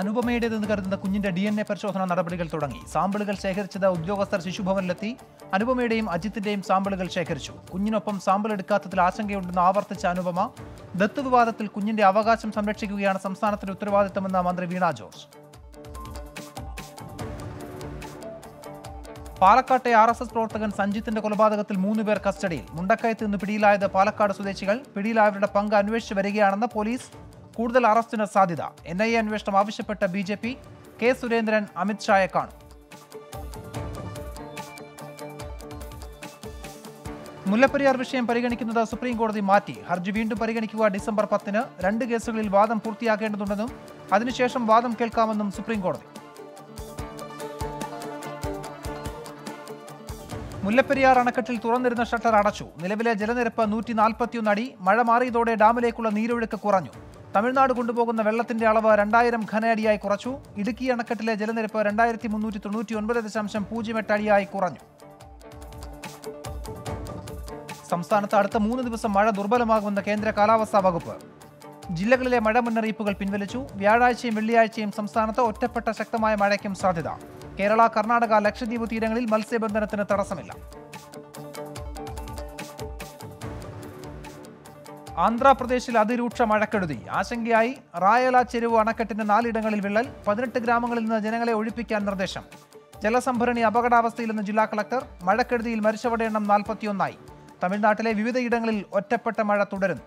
അനുപമയുടേതെന്ന് കരുതുന്ന കുഞ്ഞിന്റെ DNA പരിശോധന നടപടികൾ തുടങ്ങി. സാമ്പിളുകൾ ശേഖരിച്ചത് ഉദ്യോഗസ്ഥർ ശിശുഭവനിലെത്തി. അനുപമയുടെയും അജിത്തിന്റെയും സാമ്പിളുകൾ ശേഖരിച്ചു. കുഞ്ഞിനൊപ്പം സാമ്പിൾ എടുക്കാത്തതിൽ ആശങ്കയുണ്ടെന്ന് ആവർത്തിച്ച അനുപമ, ദത്ത് വിവാദത്തിൽ കുഞ്ഞിന്റെ അവകാശം സംരക്ഷിക്കുകയാണ് സംസ്ഥാനത്തിന്റെ ഉത്തരവാദിത്തമെന്ന് മന്ത്രി വീണ ജോർജ്. പാലക്കാട്ടെ RSS പ്രവർത്തകൻ സഞ്ജിത്തിന്റെ കൊലപാതകത്തിൽ 3 പേർ കസ്റ്റഡിയിൽ. മുണ്ടക്കയത്ത് നിന്ന് പിടിയിലായത് പാലക്കാട് സ്വദേശികൾ. പിടിയിലായവരുടെ പങ്ക് അന്വേഷിച്ചു വരികയാണെന്ന് പോലീസ്. കൂടുതൽ അറസ്റ്റിന് സാധ്യത. NIA അന്വേഷണം ആവശ്യപ്പെട്ട BJP. കെ സുരേന്ദ്രൻ അമിത്ഷായെ കാണും. മുല്ലപ്പെരിയാർ വിഷയം പരിഗണിക്കുന്നത് സുപ്രീം കോടതി മാറ്റി. ഹർജി വീണ്ടും പരിഗണിക്കുക December 10. 2 കേസുകളിൽ വാദം പൂർത്തിയാക്കേണ്ടതുണ്ടെന്നും അതിനുശേഷം വാദം കേൾക്കാമെന്നും സുപ്രീം കോടതി. മുല്ലപ്പെരിയാർ അണക്കെട്ടിൽ തുറന്നിരുന്ന ഷട്ടർ അടച്ചു. നിലവിലെ ജലനിരപ്പ് 141 അടി. മഴ മാറിയതോടെ ഡാമിലേക്കുള്ള നീരൊഴുക്ക് കുറഞ്ഞു. തമിഴ്നാട് കൊണ്ടുപോകുന്ന വെള്ളത്തിന്റെ അളവ് 2000 ഘനയടിയായി കുറച്ചു. ഇടുക്കി അണക്കെട്ടിലെ ജലനിരപ്പ് 2399.08 അടിയായി കുറഞ്ഞു. സംസ്ഥാനത്ത് അടുത്ത 3 ദിവസം മഴ ദുർബലമാകുമെന്ന് കേന്ദ്ര കാലാവസ്ഥാ വകുപ്പ്. ജില്ലകളിലെ മഴ മുന്നറിയിപ്പുകൾ പിൻവലിച്ചു. വ്യാഴാഴ്ചയും വെള്ളിയാഴ്ചയും സംസ്ഥാനത്ത് ഒറ്റപ്പെട്ട ശക്തമായ മഴയ്ക്കും സാധ്യത. കേരള, കർണാടക, ലക്ഷദ്വീപ് തീരങ്ങളിൽ മത്സ്യബന്ധനത്തിന് തടസ്സമില്ല. ആന്ധ്രാപ്രദേശിൽ അതിരൂക്ഷ മഴക്കെടുതി. ആശങ്കയായി റായല ചെരുവ് അണക്കെട്ടിന്റെ 4 ഇടങ്ങളിൽ വിള്ളൽ. 18 ഗ്രാമങ്ങളിൽ നിന്ന് ജനങ്ങളെ ഒഴിപ്പിക്കാൻ നിർദ്ദേശം. ജലസംഭരണി അപകടാവസ്ഥയിലെന്ന് ജില്ലാ കളക്ടർ. മഴക്കെടുതിയിൽ മരിച്ചവരുടെ എണ്ണം 41 ആയി. തമിഴ്നാട്ടിലെ വിവിധയിടങ്ങളിൽ ഒറ്റപ്പെട്ട മഴ തുടരുന്നു.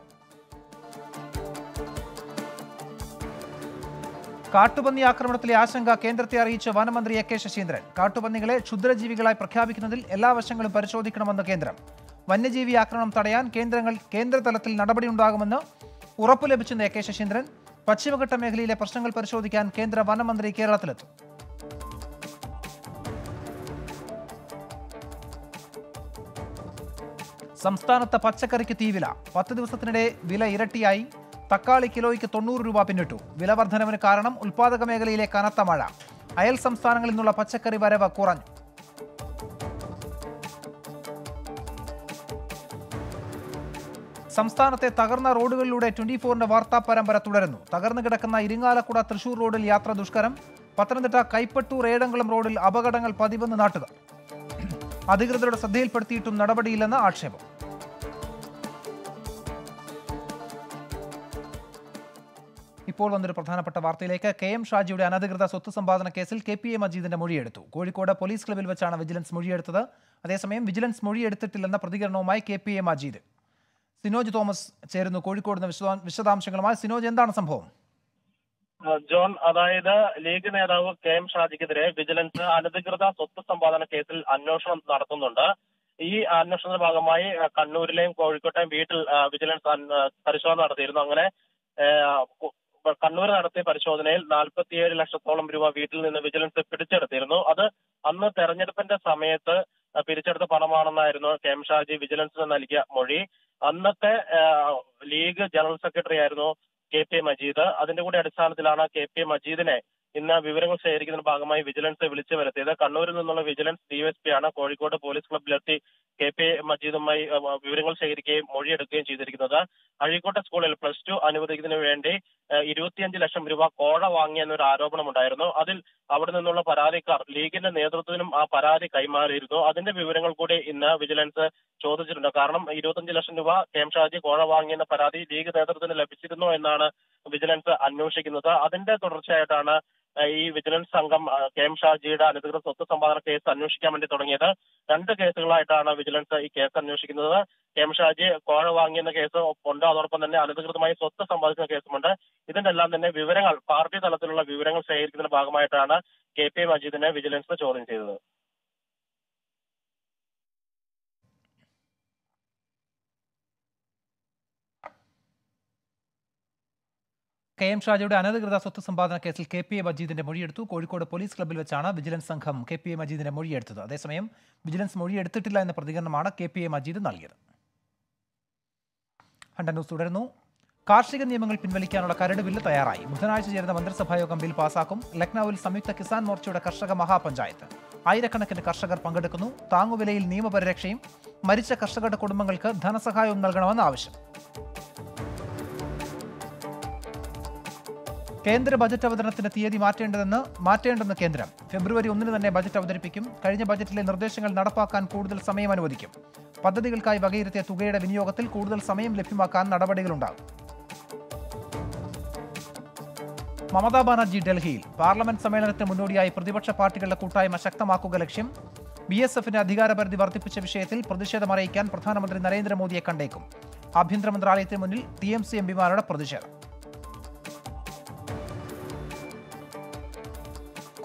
കാട്ടുപന്നി ആക്രമണത്തിലെ ആശങ്ക കേന്ദ്രത്തെ അറിയിച്ച വനമന്ത്രി AK ശശീന്ദ്രൻ. കാട്ടുപന്നികളെ ക്ഷുദ്രജീവികളായി പ്രഖ്യാപിക്കുന്നതിൽ എല്ലാ വശങ്ങളും പരിശോധിക്കണമെന്ന് കേന്ദ്രം. വന്യജീവി ആക്രമണം തടയാൻ കേന്ദ്രതലത്തിൽ നടപടിയുണ്ടാകുമെന്ന് ഉറപ്പ് ലഭിച്ചെന്ന് AK ശശീന്ദ്രൻ. പശ്ചിമഘട്ട മേഖലയിലെ പ്രശ്നങ്ങൾ പരിശോധിക്കാൻ കേന്ദ്ര വനമന്ത്രി കേരളത്തിലെത്തും. സംസ്ഥാനത്ത് പച്ചക്കറിക്ക് തീവില. 10 ദിവസത്തിനിടെ വില ഇരട്ടിയായി. തക്കാളി കിലോയ്ക്ക് 90 രൂപ പിന്നിട്ടു. വിലവർദ്ധനവിന് കാരണം ഉൽപ്പാദക മേഖലയിലെ കനത്ത മഴ. അയൽ സംസ്ഥാനങ്ങളിൽ നിന്നുള്ള പച്ചക്കറി വരവ് കുറഞ്ഞു. സംസ്ഥാനത്തെ തകർന്ന റോഡുകളിലൂടെ 24-ന്റെ വാർത്താ പരമ്പര തുടരുന്നു. തകർന്നു കിടക്കുന്ന ഇരിങ്ങാലക്കുട തൃശൂർ റോഡിൽ യാത്ര ദുഷ്കരം. പത്തനംതിട്ട കൈപ്പട്ടൂർ ഏഴംകുളം റോഡിൽ അപകടങ്ങൾ പതിവെന്ന് നാട്ടുകാർ. അധികൃതരുടെ ശ്രദ്ധയിൽപ്പെടുത്തിയിട്ടും നടപടിയില്ലെന്ന് ആക്ഷേപം. ഇപ്പോൾ വന്നൊരു പ്രധാനപ്പെട്ട വാർത്തയിലേക്ക്. KM ഷാജിയുടെ അനധികൃത സ്വത്ത് സമ്പാദന കേസിൽ KPA മജീദിന്റെ മൊഴിയെടുത്തു. കോഴിക്കോട് പോലീസ് ക്ലബ്ബിൽ വെച്ചാണ് വിജിലൻസ് മൊഴിയെടുത്തത്. അതേസമയം വിജിലൻസ് മൊഴിയെടുത്തിട്ടില്ലെന്ന പ്രതികരണവുമായി KPA മജീദ്. സിനോജ് തോമസ് ചേരുന്നു കോഴിക്കോട് നിന്ന് വിശദാംശങ്ങളുമായി. സിനോജ്, എന്താണ് സംഭവം? ജോൺ, അതായത് ലീഗ് നേതാവ് KM ഷാജിക്കെതിരെ വിജിലൻസ് അനധികൃത സ്വത്ത് സമ്പാദന കേസിൽ അന്വേഷണം നടത്തുന്നുണ്ട്. ഈ അന്വേഷണത്തിന്റെ ഭാഗമായി കണ്ണൂരിലെയും കോഴിക്കോട്ടെയും വീട്ടിൽ വിജിലൻസ് പരിശോധന നടത്തിയിരുന്നു. അങ്ങനെ കണ്ണൂർ നടത്തിയ പരിശോധനയിൽ 47 ലക്ഷത്തോളം രൂപ വീട്ടിൽ നിന്ന് വിജിലൻസ് പിടിച്ചെടുത്തിരുന്നു. അത് അന്ന് തെരഞ്ഞെടുപ്പിന്റെ സമയത്ത് പിരിച്ചെടുത്ത പണമാണെന്നായിരുന്നു KM ഷാജി വിജിലൻസിന് നൽകിയ മൊഴി. അന്നത്തെ ലീഗ് ജനറൽ സെക്രട്ടറി ആയിരുന്നു KPA മജീദ്. അതിന്റെ കൂടി അടിസ്ഥാനത്തിലാണ് KPA മജീദിനെ ഇന്ന് വിവരങ്ങൾ ശേഖരിക്കുന്നതിന് ഭാഗമായി വിജിലൻസ് വിളിച്ചു വരുത്തിയത്. കണ്ണൂരിൽ നിന്നുള്ള വിജിലൻസ് DSP ആണ് കോഴിക്കോട് പോലീസ് ക്ലബ്ബിലെത്തി KPA മജീദുമായി വിവരങ്ങൾ ശേഖരിക്കുകയും മൊഴിയെടുക്കുകയും ചെയ്തിരിക്കുന്നത്. അഴീക്കോട്ടെ സ്കൂളിൽ +2 അനുവദിക്കുന്നതിന് വേണ്ടി 25 ലക്ഷം രൂപ കോഴ വാങ്ങിയെന്നൊരു ആരോപണമുണ്ടായിരുന്നു. അതിൽ അവിടെ നിന്നുള്ള പരാതിക്കാർ ലീഗിന്റെ നേതൃത്വത്തിനും ആ പരാതി കൈമാറിയിരുന്നു. അതിന്റെ വിവരങ്ങൾ കൂടി ഇന്ന് വിജിലൻസ് ചോദിച്ചിട്ടുണ്ട്. കാരണം 25 ലക്ഷം രൂപ KM ഷാജി കോഴ വാങ്ങിയെന്ന പരാതി ലീഗ് നേതൃത്വത്തിന് ലഭിച്ചിരുന്നു എന്നാണ് വിജിലൻസ് അന്വേഷിക്കുന്നത്. അതിന്റെ തുടർച്ചയായിട്ടാണ് ഈ വിജിലൻസ് സംഘം KM ഷാജിയുടെ അനധികൃത സ്വത്ത് സമ്പാദന കേസ് അന്വേഷിക്കാൻ വേണ്ടി തുടങ്ങിയത്. 2 കേസുകളായിട്ടാണ് വിജിലൻസ് ഈ കേസ് അന്വേഷിക്കുന്നത്. KM ഷാജി കോഴ വാങ്ങിയെന്ന കേസ് ഉണ്ട്. അതോടൊപ്പം തന്നെ അനധികൃതമായി സ്വത്ത് സമ്പാദിക്കുന്ന കേസുമുണ്ട്. ഇതിന്റെ എല്ലാം തന്നെ വിവരങ്ങൾ, പാർട്ടി തലത്തിലുള്ള വിവരങ്ങൾ ശേഖരിക്കുന്നതിന്റെ ഭാഗമായിട്ടാണ് KPA മജീദിനെ വിജിലൻസ് ചോദ്യം ചെയ്തത്. KM ഷാജിയുടെ അനധികൃത സ്വത്ത് സമ്പാദന കേസിൽ KPA മജീദിന്റെ മൊഴിയെടുത്തു. കോഴിക്കോട് പോലീസ് ക്ലബ്ബിൽ വെച്ചാണ് വിജിലൻസ് സംഘം KPA മജീദിന്റെ മൊഴിയെടുത്തത്. അതേസമയം വിജിലൻസ് മൊഴിയെടുത്തിട്ടില്ല എന്ന പ്രതികരണമാണ് KPA മജീദ് നൽകിയത്. ഹണ്ടന്യൂസ് തുടരുന്നു. കാർഷിക നിയമങ്ങൾ പിൻവലിക്കാനുള്ള കരട് ബില്ല് തയ്യാറായി. ബുധനാഴ്ച ചേരുന്ന മന്ത്രിസഭായോഗം ബിൽ പാസാക്കും. ലക്നൌവിൽ സംയുക്ത കിസാൻ മോർച്ചയുടെ കർഷക മഹാപഞ്ചായത്ത്. 1000കണക്കിന് കർഷകർ പങ്കെടുക്കുന്നു. താങ്ങുവിലയിൽ നിയമപരിരക്ഷയും. മരിച്ച കർഷകരുടെ കുടുംബങ്ങൾക്ക് ധനസഹായവും നൽകണമെന്ന് ആവശ്യം. Kendra budget of the Nathanathiadi Martin Kendra. February Undan budget of the Picum, Karina budget in Nordesangal Nadapaka and Kudal Same and Vodikim. Padadilkai Bagirte Tugeda Vinyogatil Kudal Same, Lepimakan, Nadabadilunda. Mamata Banaji Delhi, Parliament Samela Temunuria, Purdivacha particle Kutai Mashakta Mako Galakshim, BSF in Adigara Berdivarti Pichetil, Purdisha the Marikan, Prathanamandra Narendra Modi Kandekum, Abhindra Mandrali Temunil, TMC and Bimara Purdisha.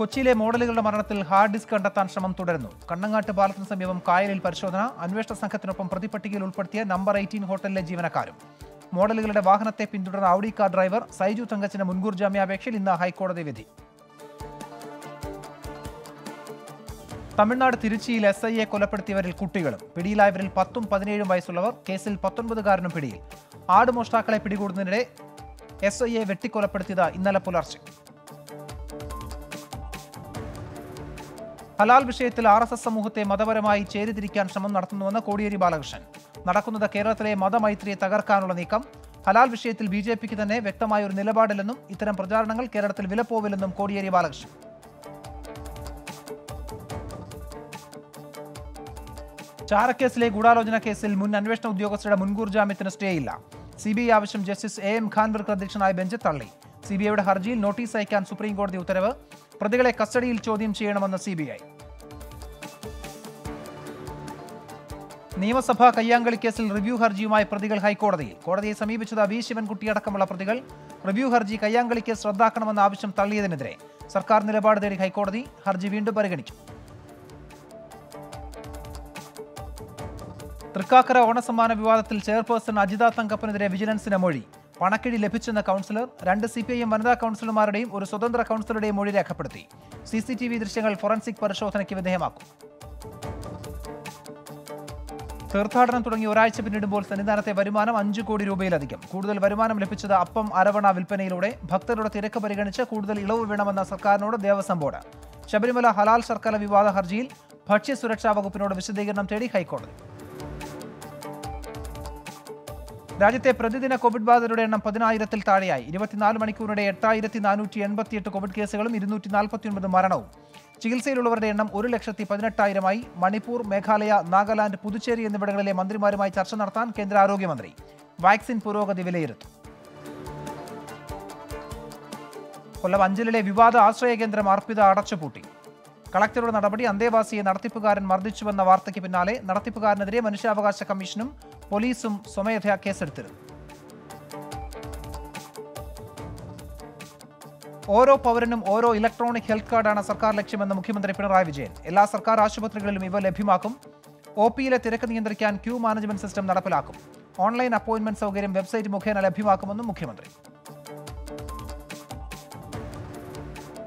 കൊച്ചിയിലെ മോഡലുകളുടെ മരണത്തിൽ hard disk കണ്ടെത്താൻ ശ്രമം തുടരുന്നു. കണ്ണങ്ങാട്ട് പാലത്തിന് സമീപം കായലിൽ പരിശോധന അന്വേഷണ സംഘത്തിനൊപ്പം പ്രതിപട്ടികയിൽ ഉൾപ്പെടുത്തിയ നമ്പർ 18 ഹോട്ടലിലെ ജീവനക്കാരും. മോഡലുകളുടെ വാഹനത്തെ പിന്തുടർന്ന ഔഡി കാർ ഡ്രൈവർ സൈജു തങ്കച്ചന്റെ മുൻകൂർ ജാമ്യാപേക്ഷയിൽ ഇന്ന് ഹൈക്കോടതി വിധി. തമിഴ്നാട് തിരുച്ചിയിൽ എസ്ഐയെ കൊലപ്പെടുത്തിയവരിൽ കുട്ടികളും പിടിയിലായവരിൽ 10 ഉം 17 ഉം വയസ്സുള്ളവർ കേസിൽ 19 കാരനും പിടിയിൽ. ആട് മോഷ്ടാക്കളെ പിടികൂടുന്നതിനിടെ എസ്ഐയെ വെട്ടിക്കൊലപ്പെടുത്തിയത് ഇന്നലെ പുലർച്ചെ. Halal Vishayathil RSS Samuhate Madhavaramayi Cheritirikan Shramam Nadathunnuvenne Kodiyeri Balakrishnan. Nadakkunnathu Keralatile Mathamaithiye Takarkkanulla Neekam. Halal Vishayathil BJP thanne Vyaktamaya oru Nilapadilenum Itharam Pracharanangal Keralatil Vilapovilenum Kodiyeri Balakrishnan. Charakesile Gudalojana Kesil Mun Anveshana Udyogastharude Munkoor Jamyathinu Stay Illa. CBI Avasham Justice A.M. Khanvilkar Adhyakshanayi Bench Thalli. CBIയുടെ ഹർജിയിൽ notice അയക്കാൻ supreme കോടതി ഉത്തരവ് പ്രതികളെ കസ്റ്റഡിയിൽ ചോദ്യം ചെയ്യണമെന്ന CBI. നിയമസഭാ കയ്യാങ്കളി കേസിൽ റിവ്യൂ ഹർജിയുമായി പ്രതികൾ ഹൈക്കോടതിയിൽ. കോടതിയെ സമീപിച്ചത് വി ശിവൻകുട്ടി അടക്കമുള്ള പ്രതികൾ റിവ്യൂ ഹർജി കയ്യാങ്കളി കേസ് റദ്ദാക്കണമെന്ന ആവശ്യം തള്ളിയതിനെതിരെ സർക്കാർ നിലപാട് തേടി ഹൈക്കോടതി ഹർജി വീണ്ടും പരിഗണിച്ചു. തൃക്കാക്കര ഓണസമ്മാന വിവാദത്തിൽ ചെയർപേഴ്സൺ അജിത തങ്കപ്പനെതിരെ വിജിലൻസിന് മൊഴി. പണക്കിഴി ലഭിച്ചെന്ന കൗൺസിലർ 2 സിപിഐഎം വനിതാ കൗൺസിലർമാരുടെയും ഒരു സ്വതന്ത്ര കൗൺസിലറുടെയും മൊഴി രേഖപ്പെടുത്തി. സിസിടിവി ദൃശ്യങ്ങൾ ഫോറൻസിക് പരിശോധനയ്ക്ക് വിധേയമാക്കും. തീർത്ഥാടനം തുടങ്ങി ഒരാഴ്ച പിന്നിടുമ്പോൾ സന്നിധാനത്തെ വരുമാനം 5 കോടി രൂപയിലധികം. കൂടുതൽ വരുമാനം ലഭിച്ചത് അപ്പം അരവണ വിൽപ്പനയിലൂടെ. ഭക്തരുടെ തിരക്ക് പരിഗണിച്ച് കൂടുതൽ ഇളവ് വേണമെന്ന സർക്കാരിനോട് ദേവസ്വം ബോർഡ്. ശബരിമല ഹലാൽ സർക്കാർ വിവാദ ഹർജിയിൽ ഭക്ഷ്യ സുരക്ഷാ വകുപ്പിനോട് വിശദീകരണം തേടി ഹൈക്കോടതി. രാജ്യത്തെ പ്രതിദിന കോവിഡ് ബാധിതരുടെ എണ്ണം 10000ൽ താഴെയായി. 24 മണിക്കൂറിനിടെ 8488 കോവിഡ് കേസുകളും 249 മരണവും. ചികിത്സയിലുള്ളവരുടെ എണ്ണം 1,18,000ആയി. മണിപ്പൂർ, മേഘാലയ, നാഗാലാൻഡ്, പുതുച്ചേരി എന്നിവിടങ്ങളിലെ മന്ത്രിമാരുമായി ചർച്ച നടത്താൻ കേന്ദ്ര ആരോഗ്യമന്ത്രി. വാക്സിൻ പുരോഗതി വിലയിരുത്തും. കൊല്ലം അഞ്ചലിലെ വിവാദ ആശ്രയ കേന്ദ്രം അർപ്പിത അടച്ചുപൂട്ടി. കളക്ടറുടെ നടപടി അന്തേവാസിയെ നടത്തിപ്പുകാരൻ മർദ്ദിച്ചുവെന്ന വാർത്തയ്ക്ക് പിന്നാലെ നടത്തിപ്പുകാരനെതിരെ മനുഷ്യാവകാശ കമ്മീഷനും പോലീസും സ്വമേധയാ കേസെടുത്തിരുന്നു. ഓരോ പൗരനും ഓരോ ഇലക്ട്രോണിക് ഹെൽത്ത് കാർഡാണ് സർക്കാർ ലക്ഷ്യമെന്ന് മുഖ്യമന്ത്രി പിണറായി വിജയൻ. എല്ലാ സർക്കാർ ആശുപത്രികളിലും ഇവ ലഭ്യമാക്കും. ഒപിയിലെ തിരക്ക് നിയന്ത്രിക്കാൻ ക്യൂ മാനേജ്മെന്റ് സിസ്റ്റം നടപ്പിലാക്കും. ഓൺലൈൻ അപ്പോയിന്റ്മെന്റ് സൗകര്യം വെബ്സൈറ്റ് മുഖേന ലഭ്യമാക്കുമെന്നും മുഖ്യമന്ത്രി.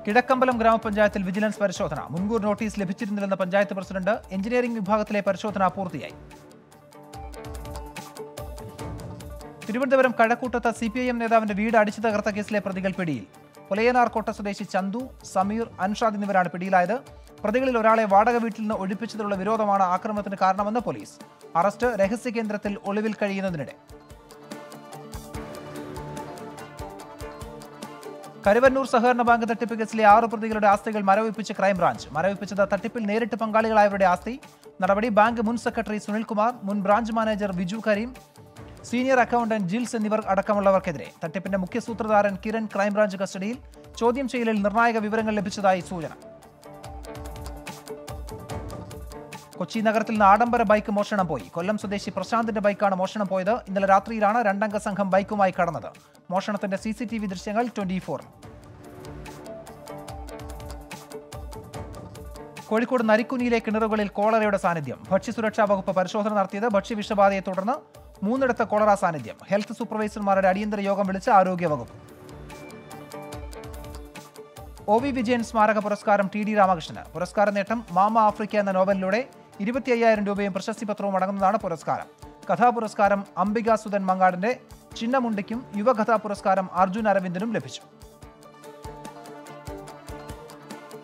കിഴക്കമ്പലം ഗ്രാമപഞ്ചായത്തിൽ വിജിലൻസ് പരിശോധന. മുൻകൂർ നോട്ടീസ് ലഭിച്ചിരുന്നില്ലെന്ന പഞ്ചായത്ത് പ്രസിഡന്റ്. എഞ്ചിനീയറിംഗ് വിഭാഗത്തിലെ പരിശോധന പൂർത്തിയായി. തിരുവനന്തപുരം കഴക്കൂട്ടത്ത് സിപിഐഎം നേതാവിന്റെ വീട് അടിച്ചു തകർത്ത കേസിലെ പ്രതികൾ പിടിയിൽ. പുലയനാർകോട്ട സ്വദേശി ചന്തു, സമീർ, അൻഷാദ് എന്നിവരാണ് പിടിയിലായത്. പ്രതികളിൽ ഒരാളെ വാടക വീട്ടിൽ നിന്ന് ഒഴിപ്പിച്ചതിലുള്ള വിരോധമാണ് ആക്രമണത്തിന് കാരണമെന്ന് പോലീസ്. അറസ്റ്റ് രഹസ്യ കേന്ദ്രത്തിൽ ഒളിവിൽ കഴിയുന്നതിനിടെ. കരുവന്നൂർ സഹകരണ ബാങ്ക് തട്ടിപ്പ് കേസിലെ 6 പ്രതികളുടെ ആസ്തികൾ മരവിപ്പിച്ച് ക്രൈംബ്രാഞ്ച്. മരവിപ്പിച്ചത് തട്ടിപ്പിൽ നേരിട്ട് പങ്കാളികളായവരുടെ ആസ്തി. നടപടി ബാങ്ക് മുൻ സെക്രട്ടറി സുനിൽകുമാർ, മുൻ branch manager Viju Kareem, senior accountant Jils എന്നിവർ അടക്കമുള്ളവർക്കെതിരെ. തട്ടിപ്പിന്റെ മുഖ്യ സൂത്രധാരൻ കിരൺ ക്രൈംബ്രാഞ്ച് കസ്റ്റഡിയിൽ. ചോദ്യം ചെയ്യലിൽ നിർണായക വിവരങ്ങൾ ലഭിച്ചതായി സൂചന. കൊച്ചി നഗരത്തിൽ നിന്ന് ആഡംബര ബൈക്ക് മോഷണം പോയി. കൊല്ലം സ്വദേശി പ്രശാന്തിന്റെ ബൈക്കാണ് മോഷണം പോയത്. ഇന്നലെ രാത്രിയിലാണ് 2 അംഗ സംഘം ബൈക്കുമായി കടന്നത്. മോഷണത്തിന്റെ സിസിടിവി ദൃശ്യങ്ങൾ 24. കോഴിക്കോട് നരിക്കുനിയിലെ കിണറുകളിൽ കോളറയുടെ സാന്നിധ്യം. ഭക്ഷ്യസുരക്ഷാ വകുപ്പ് പരിശോധന നടത്തിയത് ഭക്ഷ്യവിഷബാധയെ തുടർന്ന് 3 കോളറ സാന്നിധ്യം. ഹെൽത്ത് സൂപ്പർവൈസർമാരുടെ അടിയന്തര യോഗം വിളിച്ച ആരോഗ്യവകുപ്പ്. OV വിജയൻ സ്മാരക പുരസ്കാരം TD രാമകൃഷ്ണന്. പുരസ്കാര നേട്ടം മാമ ആഫ്രിക്ക എന്ന നോവലിലൂടെ. 25,000 രൂപയും പ്രശസ്തി പത്രവും അടങ്ങുന്നതാണ് പുരസ്കാരം. കഥാപുരസ്കാരം അംബിക സുധൻ മങ്ങാടിന്റെ ചിന്നമുണ്ടിക്കും യുവകഥാ പുരസ്കാരം അർജുൻ അരവിന്ദനും ലഭിച്ചു.